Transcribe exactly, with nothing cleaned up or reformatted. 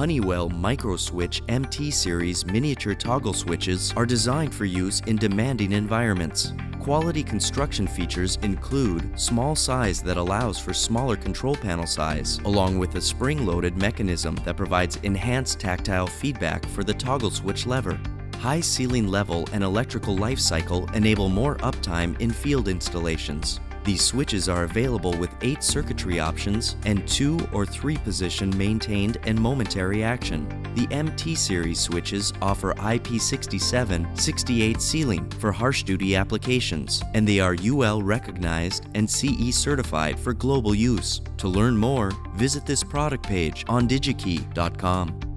Honeywell Micro Switch M T Series miniature toggle switches are designed for use in demanding environments. Quality construction features include small size that allows for smaller control panel size, along with a spring-loaded mechanism that provides enhanced tactile feedback for the toggle switch lever. High ceiling level and electrical life cycle enable more uptime in field installations. These switches are available with eight circuitry options and two or three position maintained and momentary action. The M T series switches offer I P sixty-seven sixty-eight sealing for harsh duty applications, and they are U L recognized and C E certified for global use. To learn more, visit this product page on digikey dot com.